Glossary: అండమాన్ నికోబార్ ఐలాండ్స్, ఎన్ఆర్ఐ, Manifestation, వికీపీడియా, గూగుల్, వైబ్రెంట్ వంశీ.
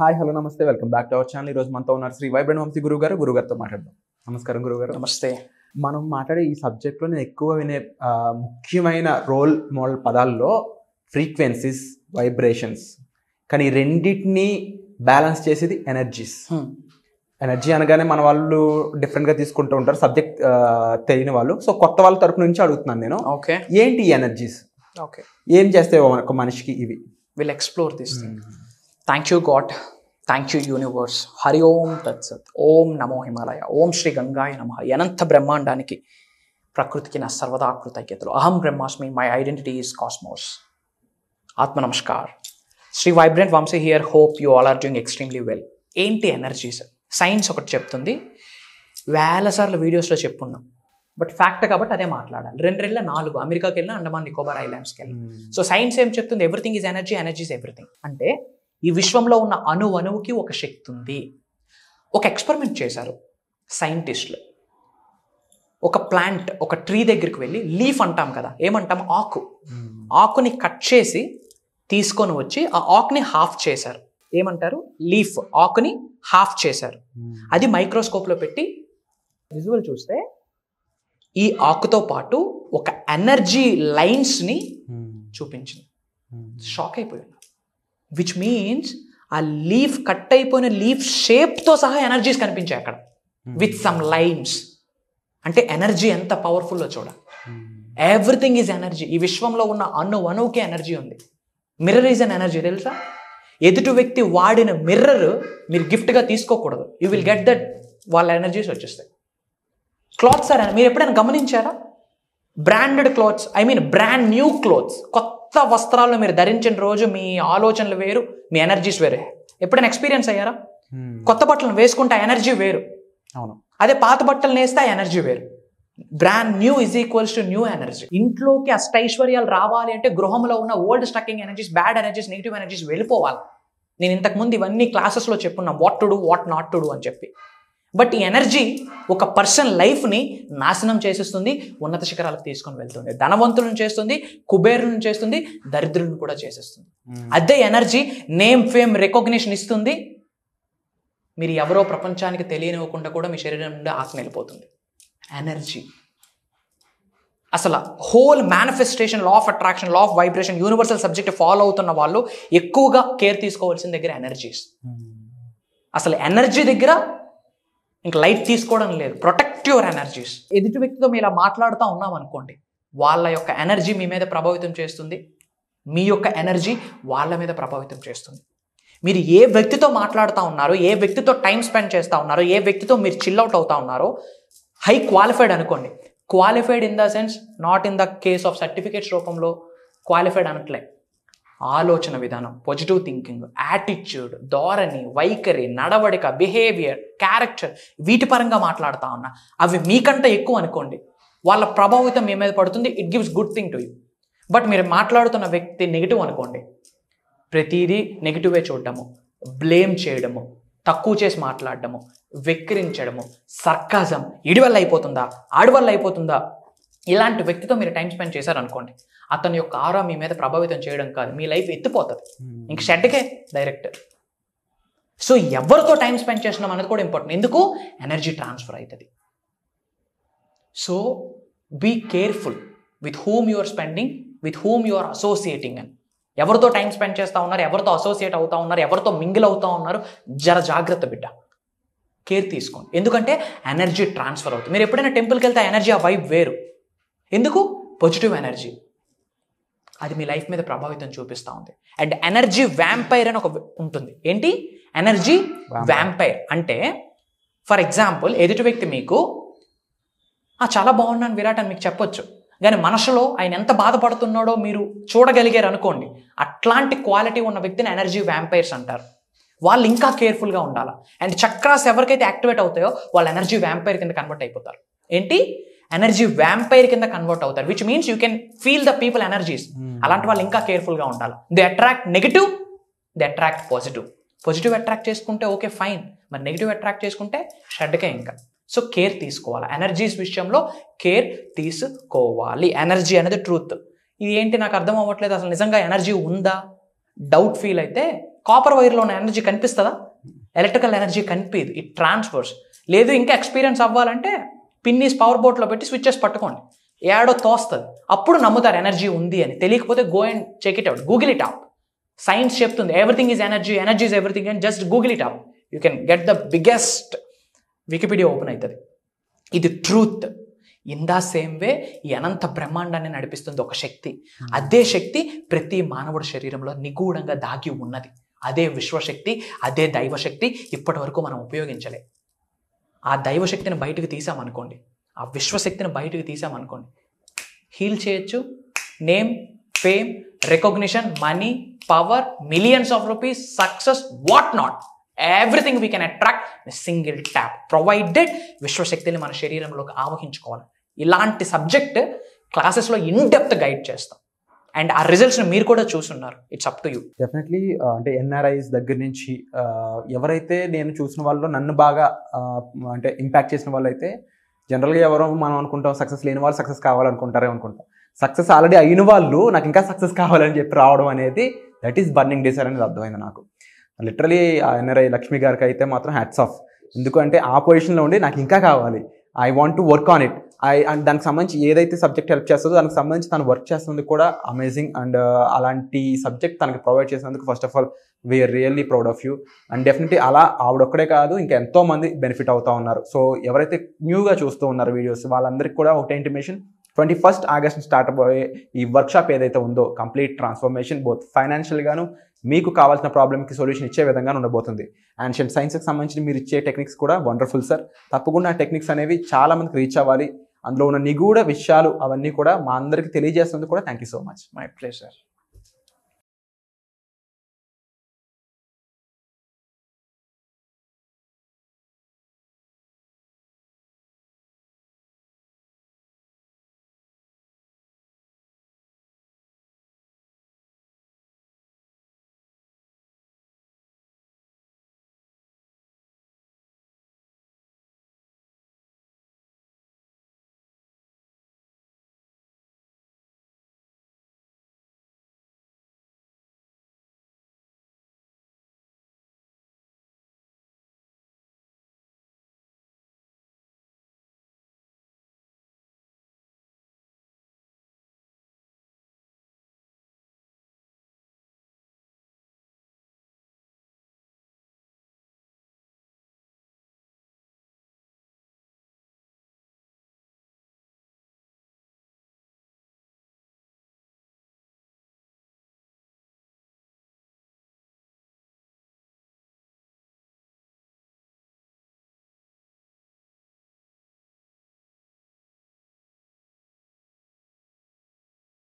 Hi hello నమస్తే, welcome back to our channel. ఈరోజు మనతో ఉన్నారు శ్రీ వైబ్రెంట్ వంశీ గురువు గారు. గురుగారితో మాట్లాడదాం. నమస్కారం గురుగారు. నమస్తే. మనం మాట్లాడే ఈ సబ్జెక్ట్లో నేను ఎక్కువ వినే ముఖ్యమైన రోల్ మోడల్ పదాల్లో ఫ్రీక్వెన్సీస్, వైబ్రేషన్స్, కానీ రెండింటినీ బ్యాలెన్స్ చేసేది ఎనర్జీస్. ఎనర్జీ అనగానే మన వాళ్ళు డిఫరెంట్గా తీసుకుంటూ ఉంటారు, సబ్జెక్ట్ తెలియని వాళ్ళు. సో కొత్త వాళ్ళ తరపు నుంచి అడుగుతున్నాను నేను, ఓకే ఏంటి ఈ ఎనర్జీస్, ఓకే ఏం చేస్తాయి ఒక మనిషికి, ఇవి will explore this. Thank you God, thank you universe. హరి ఓం తత్సత్. ఓం నమో హిమాలయ. ఓం శ్రీ గంగాయ నమః. అనంత బ్రహ్మాండానికి, ప్రకృతికి నా సర్వదా కృతజ్ఞతలు. అహం బ్రహ్మాస్మి. My identity is cosmos. ఆత్మ నమస్కార్. Shri వైబ్రెంట్ వంశీ here. Hope you all are doing extremely well. ఏంటి ఎనర్జీస్? సైన్స్ ఒకటి చెప్తుంది, వేల సార్లు వీడియోస్లో చెప్పున్నాం, బట్ ఫ్యాక్ట్ కాబట్టి అదే మాట్లాడాలి. 2004 అమెరికాకి వెళ్ళిన, అండమాన్ నికోబార్ ఐలాండ్స్కి వెళ్ళిన. సో సైన్స్ ఏం చెప్తుంది? Everything is energy, energy is everything. అంటే ఈ విశ్వంలో ఉన్న అణువుకి ఒక శక్తి ఉంది. ఒక ఎక్స్పెరిమెంట్ చేశారు సైంటిస్టులు. ఒక ప్లాంట్, ఒక ట్రీ దగ్గరికి వెళ్ళి, లీఫ్ అంటాం కదా, ఏమంటాం, ఆకు, ఆకుని కట్ చేసి తీసుకొని వచ్చి ఆ ఆకుని హాఫ్ చేశారు. ఏమంటారు? లీఫ్. ఆకుని హాఫ్ చేశారు. అది మైక్రోస్కోప్లో పెట్టి విజువల్ చూస్తే ఈ ఆకుతో పాటు ఒక ఎనర్జీ లైన్స్ని చూపించింది. షాక్ అయిపోయింది. విచ్ మీన్స్ ఆ లీఫ్ కట్ అయిపోయిన లీఫ్ షేప్తో సహా ఎనర్జీస్ కనిపించాయి అక్కడ, విత్ సమ్ లైన్స్. అంటే ఎనర్జీ ఎంత పవర్ఫుల్లో చూడాలి. Everything is energy. ఈ విశ్వంలో ఉన్న అణువుకి ఎనర్జీ ఉంది. మిర్రర్ ఈజ్ అన్ ఎనర్జీ, తెలుసా? ఎదుటి వ్యక్తి వాడిన మిర్రర్ మీరు గిఫ్ట్గా తీసుకోకూడదు. You will get that. వాళ్ళ ఎనర్జీస్ వచ్చేస్తాయి. క్లాత్స్ ఆర్, మీరు ఎప్పుడైనా గమనించారా? Branded clothes, I mean brand new clothes, కొత్త వస్త్రాలను మీరు ధరించిన రోజు మీ ఆలోచనలు వేరు, మీ ఎనర్జీస్ వేరే. ఎప్పుడైనా ఎక్స్పీరియన్స్ అయ్యారా? కొత్త బట్టలను వేసుకుంటే ఆ ఎనర్జీ వేరు. అవును. అదే పాత బట్టలను వేస్తే ఆ ఎనర్జీ వేరు. Brand new is equals to new energy. ఇంట్లోకి అష్టైశ్వర్యాలు రావాలి అంటే గృహంలో ఉన్న old stucking energies, bad energies, negative energies వెళ్ళిపోవాలి. నేను ఇంతకుముందు ఇవన్నీ క్లాసెస్లో చెప్పున్నాం, what to do, what not to do అని చెప్పి. బట్ ఈ ఎనర్జీ ఒక పర్సన్ లైఫ్ని నాశనం చేసేస్తుంది, ఉన్నత శిఖరాలకు తీసుకొని వెళ్తుంది, ధనవంతులను చేస్తుంది, కుబేరులను చేస్తుంది, దరిద్రులను కూడా చేసేస్తుంది. అదే ఎనర్జీ నేమ్, ఫేమ్, రికగ్నిషన్ ఇస్తుంది. మీరు ఎవరో ప్రపంచానికి తెలియనివ్వకుండా కూడా మీ శరీరం నుండి ఆత్మ వెళ్ళిపోతుంది. ఎనర్జీ అసలు whole manifestation, law of attraction, law of vibration, universal subject follow అవుతున్న వాళ్ళు ఎక్కువగా కేర్ తీసుకోవాల్సిన దగ్గర ఎనర్జీస్. అసలు ఎనర్జీ దగ్గర ఇంకా లైట్ తీసుకోవడం లేదు. Protect your energies. ఎదుటి వ్యక్తితో మీరు ఇలా మాట్లాడుతూ ఉన్నాం అనుకోండి, వాళ్ళ యొక్క ఎనర్జీ మీ మీద ప్రభావితం చేస్తుంది, మీ యొక్క ఎనర్జీ వాళ్ళ మీద ప్రభావితం చేస్తుంది. మీరు ఏ వ్యక్తితో మాట్లాడుతూ ఉన్నారో, ఏ వ్యక్తితో టైం స్పెండ్ చేస్తూ ఉన్నారో, ఏ వ్యక్తితో మీరు చిల్అవుట్ అవుతా ఉన్నారో, హై క్వాలిఫైడ్ అనుకోండి. Qualified in the sense, not in the case of certificates రూపంలో క్వాలిఫైడ్ అనట్లే. ఆలోచన విధానం, పాజిటివ్ థింకింగ్, యాటిట్యూడ్, ధోరణి, వైఖరి, నడవడిక, బిహేవియర్, క్యారెక్టర్, వీటి పరంగా మాట్లాడుతూ ఉన్నా అవి మీకంటే ఎక్కువ అనుకోండి, వాళ్ళ ప్రభావితం మీ మీద పడుతుంది. It gives good thing to you. But మీరు మాట్లాడుతున్న వ్యక్తి నెగిటివ్ అనుకోండి, ప్రతిదీ నెగిటివే చూడడము, బ్లేమ్ చేయడము, తక్కువ చేసి మాట్లాడడము, వెక్కిరించడము, సర్కాజం, ఇడి వల్ల అయిపోతుందా, ఆడి వల్ల అయిపోతుందా, ఇలాంటి వ్యక్తితో మీరు టైం స్పెండ్ చేశారనుకోండి, అతని యొక్క ఆరా మీ మీద ప్రభావితం చేయడం కాదు, మీ లైఫ్ ఎత్తిపోతుంది, ఇంక షెడ్కే డైరెక్ట్. సో ఎవరితో టైం స్పెండ్ చేసినాం అనేది కూడా ఇంపార్టెంట్. ఎందుకు? ఎనర్జీ ట్రాన్స్ఫర్ అవుతుంది. So be careful with whom you are spending, with whom you are associating. అని ఎవరితో టైం స్పెండ్ చేస్తూ ఉన్నారు, ఎవరితో అసోసియేట్ అవుతా ఉన్నారు, ఎవరితో మింగిల్ అవుతా ఉన్నారు, జర జాగ్రత్త బిడ్డ, కేర్ తీసుకోండి. ఎందుకంటే ఎనర్జీ ట్రాన్స్ఫర్ అవుతుంది. మీరు ఎప్పుడైనా టెంపుల్కి వెళ్తే ఎనర్జీ, ఆ వైబ్ వేరు. ఎందుకు? Positive energy. అది మీ లైఫ్ మీద ప్రభావితం చూపిస్తూ ఉంది. అండ్ ఎనర్జీ వ్యాంపైర్ అని ఒక ఉంటుంది. ఏంటి? ఎనర్జీ వ్యాంపైర్ అంటే, ఫర్ ఎగ్జాంపుల్, ఎదుటి వ్యక్తి మీకు చాలా బాగున్నాను విరాట్ అని మీకు చెప్పొచ్చు, కానీ మనసులో ఆయన ఎంత బాధపడుతున్నాడో మీరు చూడగలిగారు అనుకోండి, అట్లాంటి క్వాలిటీ ఉన్న వ్యక్తిని ఎనర్జీ వ్యాంపైర్స్ అంటారు. వాళ్ళు ఇంకా కేర్ఫుల్గా ఉండాలి. అండ్ చక్రాస్ ఎవరికైతే యాక్టివేట్ అవుతాయో వాళ్ళు ఎనర్జీ వ్యాంపైర్ కింద కన్వర్ట్ అయిపోతారు. ఏంటి? ఎనర్జీ వ్యాంపైర్ కింద కన్వర్ట్ అవుతారు. Which means you can feel the people energies. అలాంటి వాళ్ళు ఇంకా కేర్ఫుల్గా ఉండాలి. They attract negative, they attract positive. Positive attract చేసుకుంటే ఓకే ఫైన్, మరి నెగిటివ్ అట్రాక్ట్ చేసుకుంటే షెడ్కే ఇంకా. సో కేర్ తీసుకోవాలి. ఎనర్జీస్ విషయంలో కేర్ తీసుకోవాలి. ఎనర్జీ అనేది ట్రూత్. ఇది ఏంటి నాకు అర్థం అవ్వట్లేదు, అసలు నిజంగా ఎనర్జీ ఉందా, డౌట్ ఫీల్ అయితే కాపర్ వైర్లో ఉన్న ఎనర్జీ కనిపిస్తుందా? ఎలక్ట్రికల్ ఎనర్జీ కనిపించదు, ఇట్ ట్రాన్స్ఫర్స్. లేదు ఇంకా ఎక్స్పీరియన్స్ అవ్వాలంటే పిన్నీస్ పవర్ బోట్లో పెట్టి స్విచ్చెస్ పట్టుకోండి, ఏడో తోస్తుంది, అప్పుడు నమ్ముతారు ఎనర్జీ ఉంది అని. తెలియకపోతే go and check it out, గూగుల్ it up. Science చెప్తుంది everything is energy, energy is everything and just గూగుల్ it up, you can get the biggest వికీపీడియా open అవుతుంది. ఇది truth. In the same way ఈ అనంత బ్రహ్మాండాన్ని నడిపిస్తుంది ఒక శక్తి. అదే శక్తి ప్రతి మానవుడి శరీరంలో నిగూఢంగా దాగి ఉన్నది. అదే విశ్వశక్తి, అదే దైవశక్తి. ఇప్పటి వరకు మనం ఉపయోగించలే. ఆ దైవశక్తిని బయటకు తీసామనుకోండి, ఆ విశ్వశక్తిని బయటకు తీసామనుకోండి, హీల్ చేయొచ్చు. Name, fame, recognition, money, power, millions of rupees, success, what not, everything we can attract single tap, provided విశ్వశక్తిని మన శరీరంలోకి ఆవహించుకోవాలి. ఇలాంటి సబ్జెక్ట్ క్లాసెస్లో ఇన్ డెప్త్ గైడ్ చేస్తాం. అండ్ ఆ రిజల్ట్స్ని మీరు కూడా చూస్తున్నారు. It's up to you. Definitely అంటే ఎన్ఆర్ఐస్ దగ్గర నుంచి ఎవరైతే నేను చూసిన వాళ్ళు నన్ను బాగా అంటే ఇంపాక్ట్ చేసిన వాళ్ళు అయితే జనరల్గా ఎవరో మనం అనుకుంటాం సక్సెస్ లేని వాళ్ళు సక్సెస్ కావాలనుకుంటారే అనుకుంటాం. సక్సెస్ ఆల్రెడీ అయిన వాళ్ళు నాకు ఇంకా సక్సెస్ కావాలని చెప్పి రావడం అనేది దట్ ఈస్ బర్నింగ్ డిజైర్ అనేది అర్థమైంది నాకు. లిటరలీ ఎన్ఆర్ఐ లక్ష్మి గారికి అయితే మాత్రం హ్యాట్స్ ఆఫ్. ఎందుకంటే ఆ పొజిషన్లో ఉండి నాకు ఇంకా కావాలి, I want to work on it, I and దానికి సంబంధించి ఏదైతే సబ్జెక్ట్ హెల్ప్ చేస్తుందో దానికి సంబంధించి తను వర్క్ చేస్తుంది కూడా అమేజింగ్. అండ్ అలాంటి సబ్జెక్ట్ తనకి ప్రొవైడ్ చేసినందుకు first of all we are really proud of you. And definitely అలా ఆవిడొక్కడే కాదు ఇంకా ఎంతో మంది బెనిఫిట్ అవుతా ఉన్నారు. సో ఎవరైతే న్యూగా చూస్తూ ఉన్నారు వీడియోస్ వాళ్ళందరికీ కూడా ఒకటే ఇంటిమేషన్, 21st ఆగస్ట్ స్టార్ట్ అయ్యే ఈ వర్క్షాప్ ఏదైతే ఉందో కంప్లీట్ ట్రాన్స్ఫర్మేషన్ బోత్ ఫైనాన్షియల్గాను మీకు కావాల్సిన ప్రాబ్లమ్కి సొల్యూషన్ ఇచ్చే విధంగా ఉండబోతుంది. యాన్షియంట్ సైన్స్కి సంబంధించి మీరు ఇచ్చే టెక్నిక్స్ కూడా వండర్ఫుల్ సార్. తప్పకుండా ఆ టెక్నిక్స్ అనేవి చాలా మందికి రీచ్ అవ్వాలి. అందులో ఉన్న నిగూఢ విషయాలు అవన్నీ కూడా మా అందరికీ తెలియజేస్తున్నందుకు కూడా thank you so much. My pleasure.